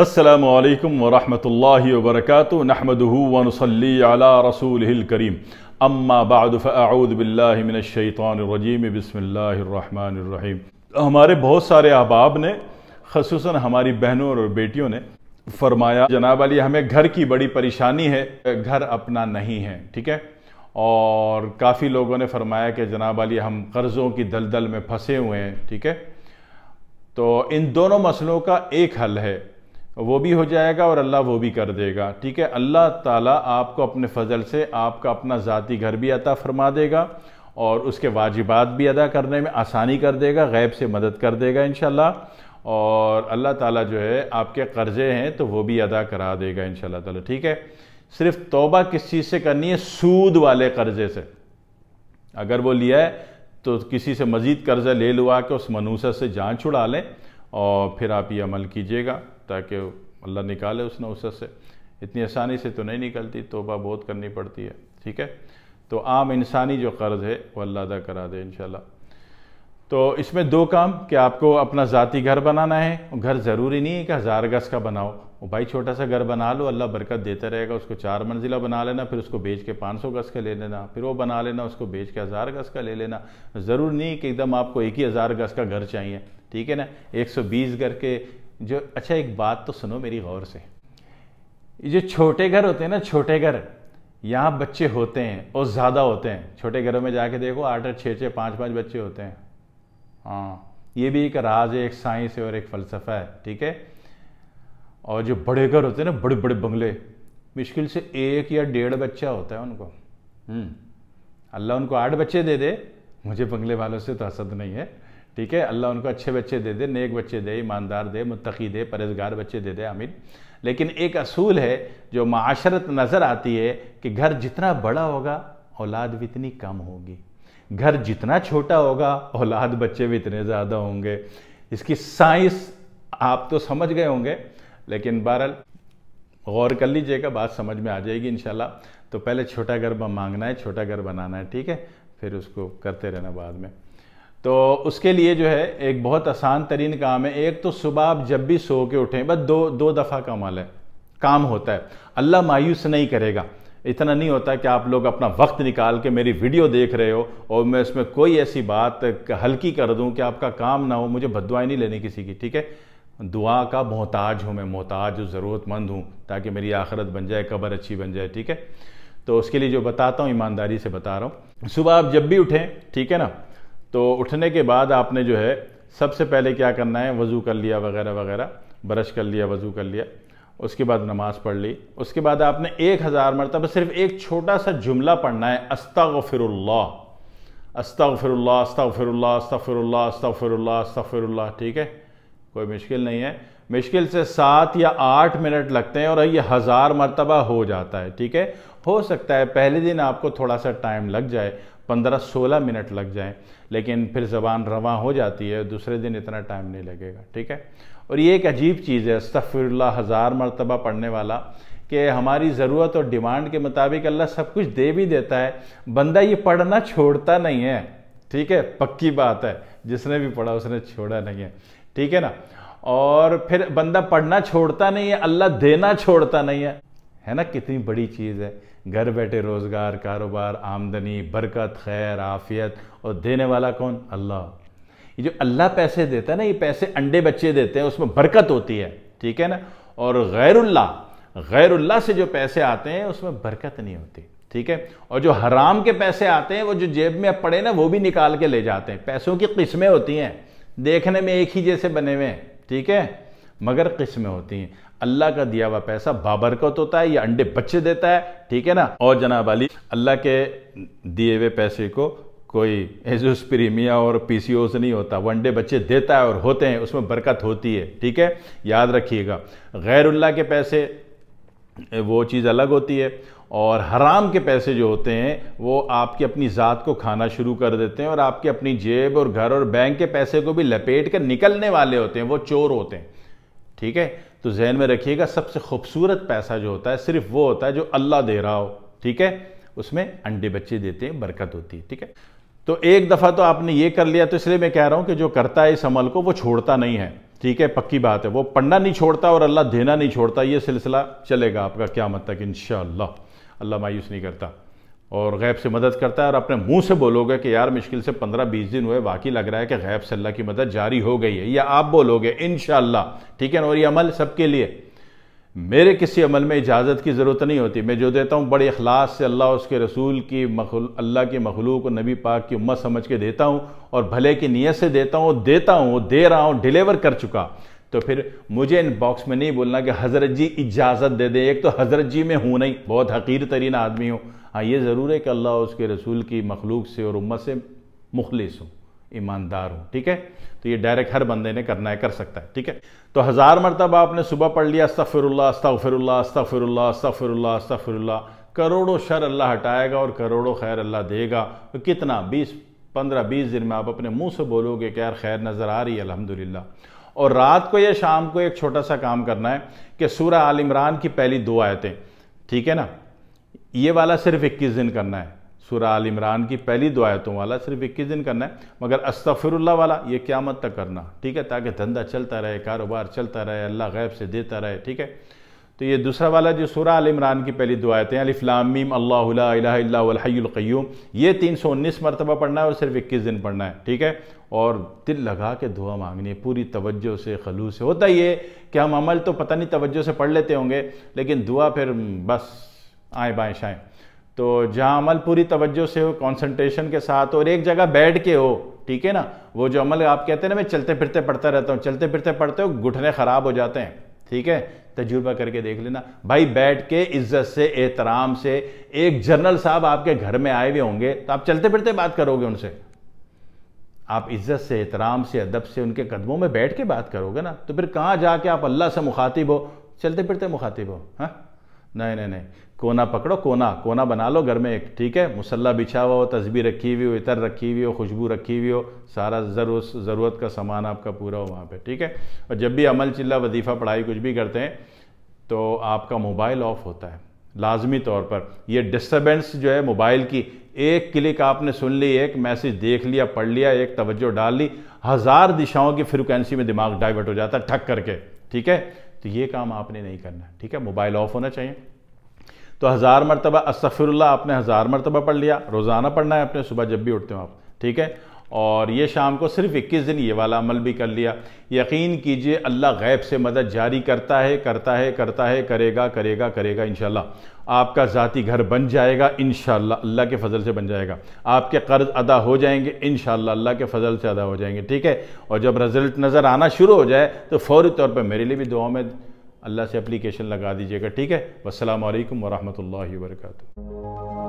अस्सलामु अलैकुम वरहमतुल्लाहि वबरकातुहु नहमदुहु व नुसल्ली अला रसूलिहिल करीम अम्मा बअद फअऊज़ु बिल्लाहि मिनश शैतानिर रजीम बिस्मिल्लाहिर रहमानिर रहीम। हमारे बहुत सारे अहबाब ने ख़ुसूसन हमारी बहनों और बेटियों ने फरमाया जनाब अली हमें घर की बड़ी परेशानी है, घर अपना नहीं है। ठीक है, और काफ़ी लोगों ने फरमाया कि जनाब अली हम कर्ज़ों की दलदल में फंसे हुए हैं। ठीक है, तो इन दोनों मसलों का एक हल है, वो भी हो जाएगा और अल्लाह वो भी कर देगा। ठीक है, अल्लाह ताला आपको अपने फ़ज़ल से आपका अपना ज़ाती घर भी अता फरमा देगा और उसके वाजिबात भी अदा करने में आसानी कर देगा, गैब से मदद कर देगा इंशाल्लाह। और अल्लाह ताला जो है आपके कर्ज़े हैं तो वो भी अदा करा देगा इंशाल्लाह ताला। ठीक है, सिर्फ तौबा किस चीज़ से करनी है? सूद वाले कर्ज़े से। अगर वो लिया है तो किसी से मज़ीद कर्ज़ा ले लुआ के उस मनूसा से जान छुड़ा लें और फिर आप ये अमल कीजिएगा ताकि अल्लाह निकाले उस नौसत से। इतनी आसानी से तो नहीं निकलती, तोबा बहुत करनी पड़ती है। ठीक है, तो आम इंसानी जो कर्ज़ है वो अल्लाह अदा करा दे इंशाल्लाह। तो इसमें दो काम कि आपको अपना ज़ाती घर बनाना है। घर ज़रूरी नहीं है कि 1000 गज़ का बनाओ, और भाई छोटा सा घर बना लो, अल्लाह बरकत देता रहेगा। उसको 4 मंजिला बना लेना, फिर उसको बेच के 500 गज़ का ले लेना, फिर वो बना लेना, उसको बेच के 1000 गज़ का ले लेना। ज़रूर नहीं कि एकदम आपको एक ही 1000 गज़ का घर चाहिए। ठीक है ना, 120 घर के जो। अच्छा एक बात तो सुनो मेरी गौर से, ये जो छोटे घर होते हैं ना, छोटे घर यहाँ बच्चे होते हैं और ज़्यादा होते हैं। छोटे घरों में जाके देखो 8-8, 6-6, 5-5 बच्चे होते हैं। हाँ, ये भी एक राज है, एक साइंस है और एक फ़लसफ़ा है। ठीक है, और जो बड़े घर होते हैं ना, बड़े बड़े बंगले, मुश्किल से 1 या 1.5 बच्चा होता है उनको। अल्लाह उनको 8 बच्चे दे दे, मुझे बंगले वालों से तो हसद नहीं है। ठीक है, अल्लाह उनको अच्छे बच्चे दे दे, नेक बच्चे दे, ईमानदार दे, मुत्तकी दे, परहेजगार बच्चे दे दे, आमीन। लेकिन एक असूल है जो माशरत नज़र आती है कि घर जितना बड़ा होगा औलाद भी इतनी कम होगी, घर जितना छोटा होगा औलाद बच्चे भी इतने ज़्यादा होंगे। इसकी साइंस आप तो समझ गए होंगे, लेकिन बहरहाल गौर कर लीजिएगा, बात समझ में आ जाएगी इंशाल्लाह। तो पहले छोटा घर मांगना है, छोटा घर बनाना है। ठीक है, फिर उसको करते रहना बाद में। तो उसके लिए जो है एक बहुत आसान तरीन काम है। एक तो सुबह आप जब भी सो के उठें, बस दो दफ़ा का अमल है, काम होता है। अल्लाह मायूस नहीं करेगा। इतना नहीं होता कि आप लोग अपना वक्त निकाल के मेरी वीडियो देख रहे हो और मैं इसमें कोई ऐसी बात हल्की कर दूं कि आपका काम ना हो। मुझे बद्दुआएं नहीं लेनी किसी की। ठीक है, दुआ का मोहताज हूँ मैं, मोहताज हूँ, ज़रूरतमंद हूँ, ताकि मेरी आखिरत बन जाए, कब्र अच्छी बन जाए। ठीक है, तो उसके लिए जो बताता हूँ ईमानदारी से बता रहा हूँ। सुबह आप जब भी उठें, ठीक है ना, तो उठने के बाद आपने जो है सबसे पहले क्या करना है, वज़ू कर लिया वगैरह वगैरह, ब्रश कर लिया, वज़ू कर लिया, उसके बाद नमाज़ पढ़ ली। उसके बाद आपने 1000 मरतबा सिर्फ एक छोटा सा जुमला पढ़ना है, अस्तग़फ़िरुल्लाह अस्तग़फ़िरुल्लाह अस्तग़फ़िरुल्लाह अस्तग़फ़िरुल्लाह अस्तग़फ़िरुल्लाह अस्तग़फ़िरुल्लाह। ठीक है, कोई मुश्किल नहीं है। मुश्किल से 7 या 8 मिनट लगते हैं और ये 1000 मरतबा हो जाता है। ठीक है, हो सकता है पहले दिन आपको थोड़ा सा टाइम लग जाए, 15-16 मिनट लग जाए, लेकिन फिर ज़बान रवां हो जाती है, दूसरे दिन इतना टाइम नहीं लगेगा। ठीक है, और ये एक अजीब चीज़ है अस्तग़फ़िरुल्लाह 1000 मरतबा पढ़ने वाला, कि हमारी ज़रूरत और डिमांड के मुताबिक अल्लाह सब कुछ दे भी देता है, बंदा ये पढ़ना छोड़ता नहीं है। ठीक है, पक्की बात है, जिसने भी पढ़ा उसने छोड़ा नहीं है। ठीक है ना, और फिर बंदा पढ़ना छोड़ता नहीं है, अल्लाह देना छोड़ता नहीं है। है ना, कितनी बड़ी चीज़ है। घर बैठे रोज़गार, कारोबार, आमदनी, बरकत, खैर, आफियत, और देने वाला कौन? अल्लाह। ये जो अल्लाह पैसे देता है ना, ये पैसे अंडे बच्चे देते हैं, उसमें बरकत होती है। ठीक है ना, और गैरुल्लाह से जो पैसे आते हैं उसमें बरकत नहीं होती। ठीक है, और जो हराम के पैसे आते हैं, वो जो जेब में पड़े ना, वो भी निकाल के ले जाते हैं। पैसों की किस्में होती हैं, देखने में एक ही जैसे बने हुए हैं, ठीक है, मगर किस्में होती हैं। अल्लाह का दिया हुआ पैसा बाबरकत होता है, ये अंडे बच्चे देता है। ठीक है ना, और जनाब अली अल्लाह के दिए हुए पैसे को कोई एजुस प्रीमिया और पीसीओ से नहीं होता, वो अंडे बच्चे देता है और होते हैं, उसमें बरकत होती है। ठीक है, याद रखिएगा, गैरुल्लाह के पैसे वो चीज़ अलग होती है, और हराम के पैसे जो होते हैं वो आपकी अपनी ज़ात को खाना शुरू कर देते हैं, और आपकी अपनी जेब और घर और बैंक के पैसे को भी लपेट कर निकलने वाले होते हैं, वो चोर होते हैं। ठीक है, तो जहन में रखिएगा, सबसे खूबसूरत पैसा जो होता है सिर्फ वो होता है जो अल्लाह दे रहा हो। ठीक है, उसमें अंडे बच्चे देते हैं, बरकत होती है। ठीक है, तो एक दफ़ा तो आपने ये कर लिया, तो इसलिए मैं कह रहा हूँ कि जो करता है इस अमल को वो छोड़ता नहीं है। ठीक है, पक्की बात है, वो पढ़ना नहीं छोड़ता और अल्लाह देना नहीं छोड़ता। ये सिलसिला चलेगा आपका क़यामत तक इंशाअल्लाह। अल्लाह मायूस नहीं करता और गैब से मदद करता है। और अपने मुंह से बोलोगे कि यार मुश्किल से 15-20 दिन हुए, वाकई लग रहा है कि गैब से अल्लाह की मदद जारी हो गई है, या आप बोलोगे इंशाअल्लाह। ठीक है ना। और ये अमल सबके लिए, मेरे किसी अमल में इजाज़त की ज़रूरत नहीं होती। मैं जो देता हूँ बड़े अखलास से अल्लाह उसके रसूल की अल्लाह के मखलूक और नबी पाक की उम्मत समझ के देता हूँ और भले की नीयत से देता हूँ, दे रहा हूँ, डिलीवर कर चुका। तो फिर मुझे इन बॉक्स में नहीं बोलना कि हज़रत जी इजाज़त दे दें। एक तो हज़रत जी में हूँ नहीं, बहुत हकीर तरीन आदमी हूँ। हाँ, ये ज़रूर है कि अल्लाह उसके रसूल की मखलूक से और उम्मत से मुखलिस हूँ, ईमानदार हूँ। ठीक है, तो ये डायरेक्ट हर बंदे ने करना है, कर सकता है। ठीक है, तो 1000 मरतबा आपने सुबह पढ़ लिया अस्तगफिरुल्लाह अस्तगफिरुल्लाह अस्तगफिरुल्लाह अस्तगफिरुल्लाह अस्तगफिरुल्लाह, करोड़ों शर अल्लाह हटाएगा और करोड़ों खैर अल्लाह देगा। तो कितना 15-20 दिन में आप अपने मुँह से बोलोगे कि यार खैर नज़र आ रही है अल्हम्दुलिल्लाह। और रात को या शाम को एक छोटा सा काम करना है कि सूरह आल इमरान की पहली 2 आयतें, ठीक है ना, ये वाला सिर्फ 21 दिन करना है। सूरह आल इमरान की पहली 2 आयतों वाला सिर्फ 21 दिन करना है, मगर अस्तगफिरुल्लाह वाला ये क़यामत तक करना। ठीक है, ताकि धंधा चलता रहे, कारोबार चलता रहे, अल्लाह गैब से देता रहे। ठीक है, तो ये दूसरा वाला जो सूरह आल इमरान की पहली 2 आयतें अलिफ लाम मीम अल्लाहु ला इलाहा इल्ला हुवल हय्युल क़य्यूम, ये 319 मरतबा पढ़ना है और सिर्फ 21 दिन पढ़ना है। ठीक है, और दिल लगा के दुआ मांगनी है, पूरी तवज्जो से, खलूस से। होता ये कि हम अमल तो पता नहीं तवज्जो से पढ़ लेते होंगे, लेकिन दुआ फिर बस आएँ बाएँ शाएँ। तो जहाँ अमल पूरी तवज्जो से हो, कंसंट्रेशन के साथ और एक जगह बैठ के हो, ठीक है ना। वो जो अमल आप कहते हैं ना, मैं चलते फिरते पढ़ता रहता हूँ, चलते फिरते पढ़ते हो घुटने ख़राब हो जाते हैं। ठीक है, तजुर्बा करके देख लेना भाई, बैठ के इज्जत से, एहतराम से। एक जनरल साहब आपके घर में आए हुए होंगे तो आप चलते फिरते बात करोगे उनसे, आप इज्जत से, एहतराम से, अदब से उनके कदमों में बैठ के बात करोगे ना। तो फिर कहाँ जाके आप अल्लाह से मुखातिब हो, चलते फिरते मुखातिब हो? हाँ, नहीं, कोना पकड़ो, कोना बना लो घर में एक। ठीक है, मुसल्ला बिछा हुआ हो, तस्बीह रखी हुई हो, इतर रखी हुई हो, खुशबू रखी हुई हो, सारा ज़रूरत का सामान आपका पूरा हो वहाँ पे। ठीक है, और जब भी अमल, चिल्ला, वजीफ़ा, पढ़ाई कुछ भी करते हैं तो आपका मोबाइल ऑफ होता है लाजमी तौर पर। यह डिस्टर्बेंस जो है मोबाइल की, एक क्लिक आपने सुन ली, एक मैसेज देख लिया, पढ़ लिया, एक तवज्जो डाल ली, 1000 दिशाओं की फ्रिक्वेंसी में दिमाग डाइवर्ट हो जाता है ठक करके। ठीक है, तो ये काम आपने नहीं करना। ठीक है, मोबाइल ऑफ होना चाहिए। तो 1000 मरतबा अस्तगफिरुल्लाह आपने 1000 मरतबा पढ़ लिया, रोज़ाना पढ़ना है अपने, सुबह जब भी उठते हो आप। ठीक है, और ये शाम को सिर्फ 21 दिन ये वाला अमल भी कर लिया। यकीन कीजिए अल्लाह गैब से मदद जारी करता है, करेगा इंशाल्लाह। आपका ज़ाती घर बन जाएगा इंशाल्लाह, अल्लाह के फजल से बन जाएगा। आपके कर्ज अदा हो जाएंगे इंशाल्लाह, अल्लाह के फजल से अदा हो जाएंगे। ठीक है, और जब रिजल्ट नज़र आना शुरू हो जाए तो फौरी तौर पर मेरे लिए भी दुआ में अल्लाह से एप्लीकेशन लगा दीजिएगा। ठीक है, वस्सलामु अलैकुम वरहमतुल्लाहि वबरकातुहू।